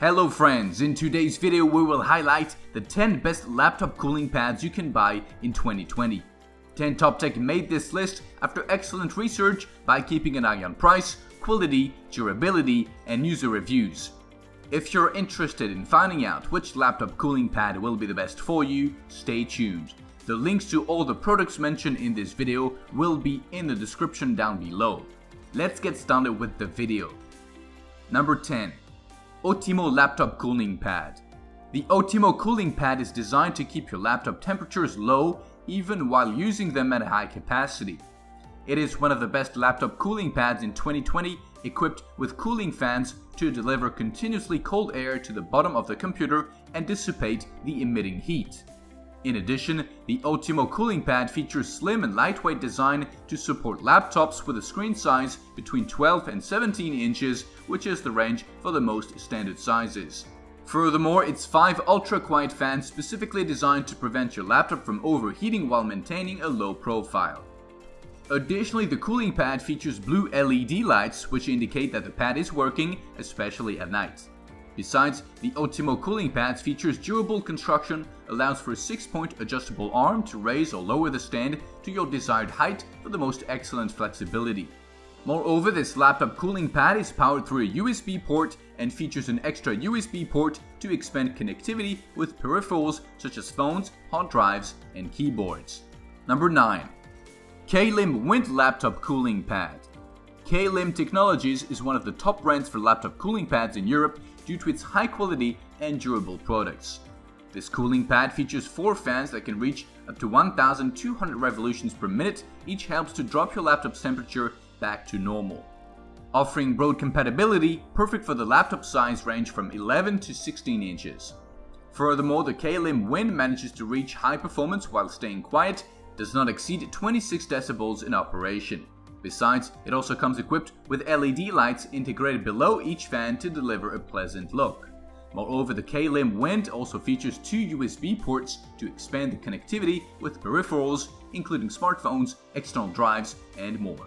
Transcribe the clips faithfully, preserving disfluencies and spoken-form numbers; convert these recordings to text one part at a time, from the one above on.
Hello friends, in today's video we will highlight the ten best laptop cooling pads you can buy in twenty twenty. ten top tech made this list after excellent research by keeping an eye on price, quality, durability and user reviews. If you're interested in finding out which laptop cooling pad will be the best for you, stay tuned. The links to all the products mentioned in this video will be in the description down below. Let's get started with the video. Number ten. Otimo Laptop Cooling Pad. The Otimo cooling pad is designed to keep your laptop temperatures low even while using them at high capacity. It is one of the best laptop cooling pads in twenty twenty, equipped with cooling fans to deliver continuously cold air to the bottom of the computer and dissipate the emitting heat. In addition, the Otimo cooling pad features slim and lightweight design to support laptops with a screen size between twelve and seventeen inches, which is the range for the most standard sizes. Furthermore, its five ultra-quiet fans specifically designed to prevent your laptop from overheating while maintaining a low profile. Additionally, the cooling pad features blue L E D lights, which indicate that the pad is working, especially at night. Besides, the Otimo cooling pads features durable construction, allows for a six-point adjustable arm to raise or lower the stand to your desired height for the most excellent flexibility. Moreover, this laptop cooling pad is powered through a U S B port and features an extra U S B port to expand connectivity with peripherals such as phones, hard drives, and keyboards. Number nine. K L I M Wind Laptop Cooling Pad. K L I M Technologies is one of the top brands for laptop cooling pads in Europe due to its high quality and durable products. This cooling pad features four fans that can reach up to one thousand two hundred revolutions per minute, each helps to drop your laptop's temperature back to normal. Offering broad compatibility, perfect for the laptop size range from eleven to sixteen inches. Furthermore, the K L I M Wind manages to reach high performance while staying quiet, does not exceed twenty-six decibels in operation. Besides, it also comes equipped with L E D lights integrated below each fan to deliver a pleasant look. Moreover, the K L I M Wind also features two U S B ports to expand the connectivity with peripherals, including smartphones, external drives, and more.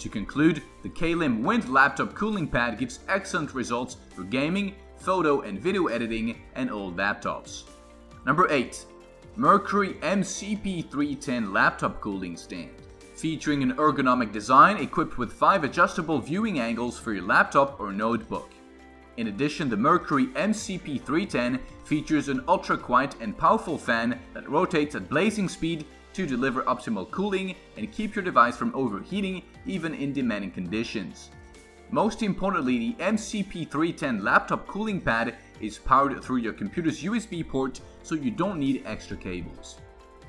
To conclude, the K L I M Wind laptop cooling pad gives excellent results for gaming, photo and video editing, and old laptops. Number eight. Merkury M C P three ten Laptop Cooling Stand. Featuring an ergonomic design equipped with five adjustable viewing angles for your laptop or notebook. In addition, the Merkury M C P three ten features an ultra-quiet and powerful fan that rotates at blazing speed to deliver optimal cooling and keep your device from overheating even in demanding conditions. Most importantly, the M C P three ten laptop cooling pad is powered through your computer's U S B port, so you don't need extra cables.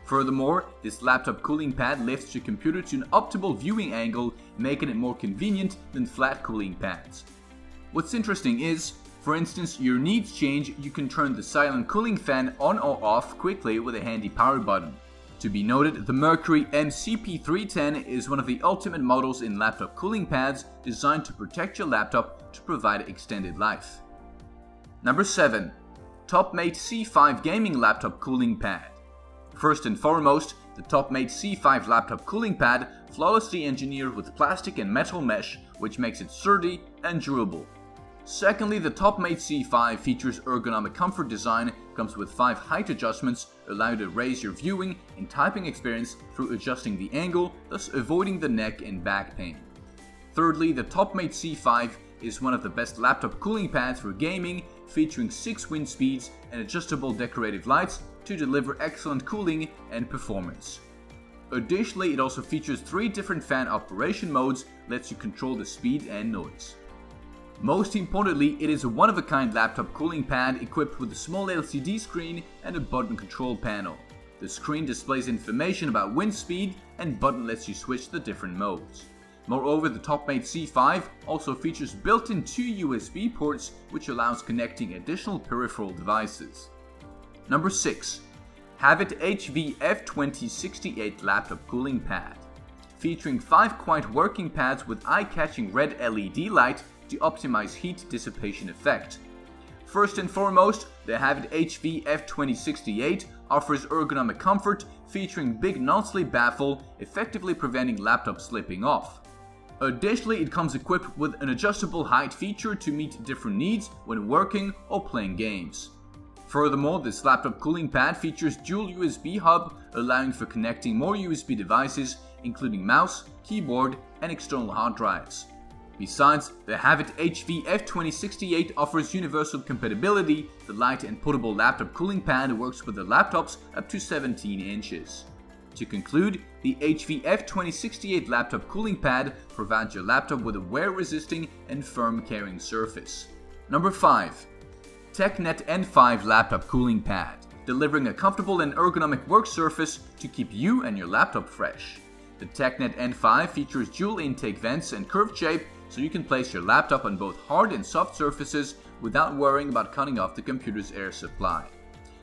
Furthermore, this laptop cooling pad lifts your computer to an optimal viewing angle, making it more convenient than flat cooling pads. What's interesting is, for instance, your needs change, you can turn the silent cooling fan on or off quickly with a handy power button. To be noted, the Merkury M C P three ten is one of the ultimate models in laptop cooling pads designed to protect your laptop to provide extended life. Number seven. TopMate C five Gaming Laptop Cooling Pad. First and foremost, the TopMate C five laptop cooling pad flawlessly engineered with plastic and metal mesh, which makes it sturdy and durable. Secondly, the TopMate C five features ergonomic comfort design, comes with five height adjustments, allow you to raise your viewing and typing experience through adjusting the angle, thus avoiding the neck and back pain. Thirdly, the TopMate C five is one of the best laptop cooling pads for gaming, featuring six wind speeds and adjustable decorative lights to deliver excellent cooling and performance. Additionally, it also features three different fan operation modes, lets you control the speed and noise. Most importantly, it is a one-of-a-kind laptop cooling pad equipped with a small L C D screen and a button control panel. The screen displays information about wind speed and button lets you switch the different modes. Moreover, the TopMate C five also features built-in two U S B ports, which allows connecting additional peripheral devices. Number six. Havit H V F twenty sixty-eight Laptop Cooling Pad. Featuring five quiet working pads with eye-catching red L E D light to optimize heat dissipation effect. First and foremost, the Havit H V F twenty sixty-eight offers ergonomic comfort, featuring big non-slip baffle, effectively preventing laptops slipping off. Additionally, it comes equipped with an adjustable height feature to meet different needs when working or playing games. Furthermore, this laptop cooling pad features dual U S B hub, allowing for connecting more U S B devices, including mouse, keyboard, and external hard drives. Besides, the Havit H V F twenty sixty-eight offers universal compatibility. The light and portable laptop cooling pad works with the laptops up to seventeen inches. To conclude, the H V F twenty sixty-eight laptop cooling pad provides your laptop with a wear-resisting and firm carrying surface. Number five. TechNet N five laptop cooling pad, delivering a comfortable and ergonomic work surface to keep you and your laptop fresh. The TechNet N five features dual intake vents and curved shape, so you can place your laptop on both hard and soft surfaces without worrying about cutting off the computer's air supply.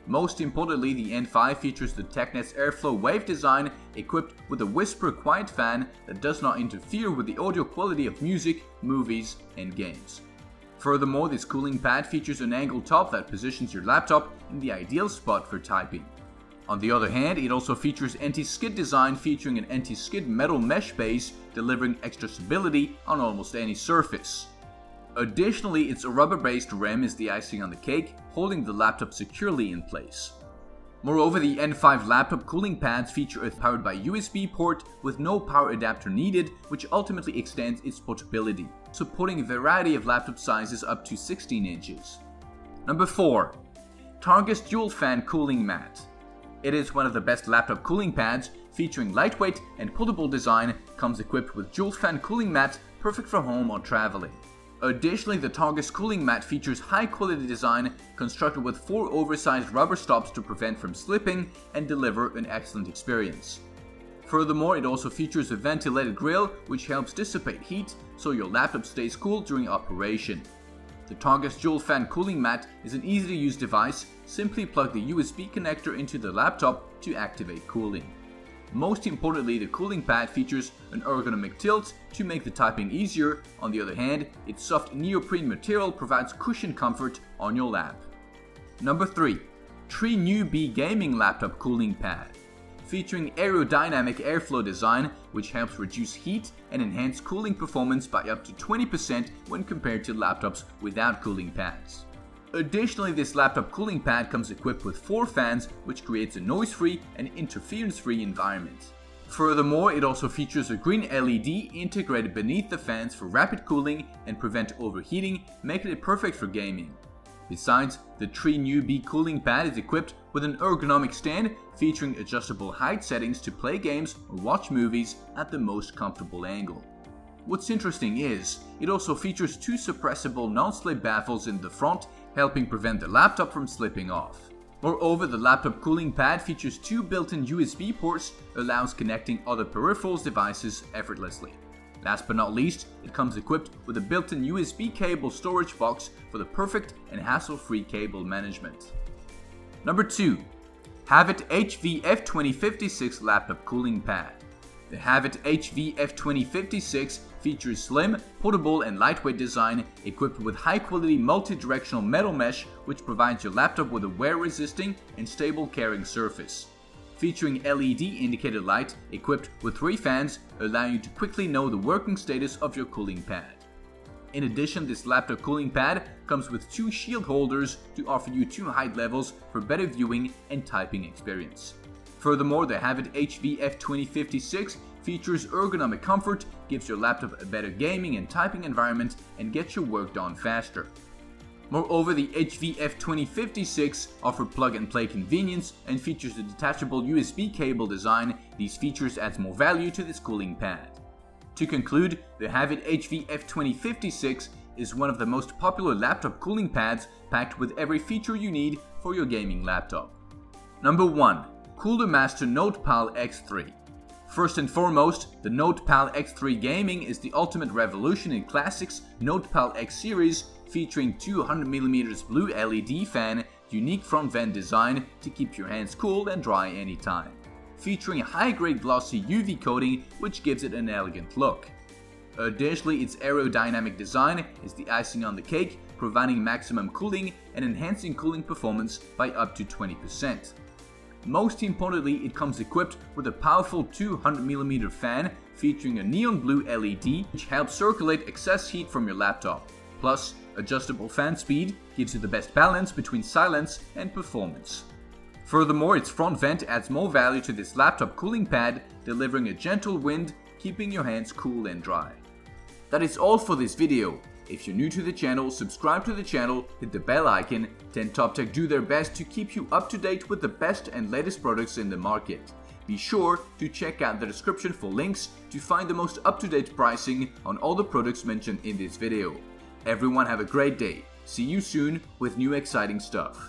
Most importantly, the N five features the TechNet's airflow wave design, equipped with a whisper quiet fan that does not interfere with the audio quality of music, movies, and games. Furthermore, this cooling pad features an angled top that positions your laptop in the ideal spot for typing. On the other hand, it also features anti-skid design, featuring an anti-skid metal mesh base, delivering extra stability on almost any surface. Additionally, its rubber-based rim is the icing on the cake, holding the laptop securely in place. Moreover, the N five laptop cooling pads feature a powered by U S B port with no power adapter needed, which ultimately extends its portability, supporting a variety of laptop sizes up to sixteen inches. Number four. Targus Dual Fan Cooling Mat. It is one of the best laptop cooling pads, featuring lightweight and portable design, comes equipped with dual fan cooling mat, perfect for home or traveling. Additionally, the Targus cooling mat features high quality design, constructed with four oversized rubber stops to prevent from slipping and deliver an excellent experience. Furthermore, it also features a ventilated grill, which helps dissipate heat, so your laptop stays cool during operation. The Targus Dual Fan Cooling Mat is an easy-to-use device. Simply plug the U S B connector into the laptop to activate cooling. Most importantly, the cooling pad features an ergonomic tilt to make the typing easier. On the other hand, its soft neoprene material provides cushion comfort on your lap. Number three. Tree New Bee Gaming Laptop Cooling Pad. Featuring aerodynamic airflow design, which helps reduce heat and enhance cooling performance by up to twenty percent when compared to laptops without cooling pads. Additionally, this laptop cooling pad comes equipped with four fans, which creates a noise-free and interference-free environment. Furthermore, it also features a green L E D integrated beneath the fans for rapid cooling and prevent overheating, making it perfect for gaming. Besides, the Tree New Bee cooling pad is equipped with an ergonomic stand, featuring adjustable height settings to play games or watch movies at the most comfortable angle. What's interesting is, it also features two suppressible non-slip baffles in the front, helping prevent the laptop from slipping off. Moreover, the laptop cooling pad features two built-in U S B ports, allows connecting other peripherals devices effortlessly. Last but not least, it comes equipped with a built-in U S B cable storage box for the perfect and hassle-free cable management. Number two. Havit H V F twenty fifty-six Laptop Cooling Pad. The Havit H V F twenty fifty-six features slim, portable and lightweight design, equipped with high-quality multi-directional metal mesh, which provides your laptop with a wear-resisting and stable carrying surface. Featuring L E D indicator light, equipped with three fans, allowing you to quickly know the working status of your cooling pad. In addition, this laptop cooling pad comes with two shield holders to offer you two height levels for better viewing and typing experience. Furthermore, the Havit H V F twenty fifty-six features ergonomic comfort, gives your laptop a better gaming and typing environment, and gets your work done faster. Moreover, the H V F twenty fifty-six offers plug-and-play convenience and features a detachable U S B cable design. These features add more value to this cooling pad. To conclude, the Havit H V F twenty fifty-six is one of the most popular laptop cooling pads, packed with every feature you need for your gaming laptop. Number one. Cooler Master Notepal X three. First and foremost, the Notepal X three Gaming is the ultimate revolution in classics Notepal X series, featuring two hundred millimeter blue L E D fan, unique front vent design to keep your hands cool and dry anytime. Featuring high-grade glossy U V coating, which gives it an elegant look. Additionally, its aerodynamic design is the icing on the cake, providing maximum cooling and enhancing cooling performance by up to twenty percent. Most importantly, it comes equipped with a powerful two hundred millimeter fan, featuring a neon blue L E D which helps circulate excess heat from your laptop. Plus, adjustable fan speed gives you the best balance between silence and performance. Furthermore, its front vent adds more value to this laptop cooling pad, delivering a gentle wind, keeping your hands cool and dry. That is all for this video. If you're new to the channel, subscribe to the channel, hit the bell icon. ten Top Tech do their best to keep you up to date with the best and latest products in the market. Be sure to check out the description for links to find the most up-to-date pricing on all the products mentioned in this video. Everyone have a great day. See you soon with new exciting stuff.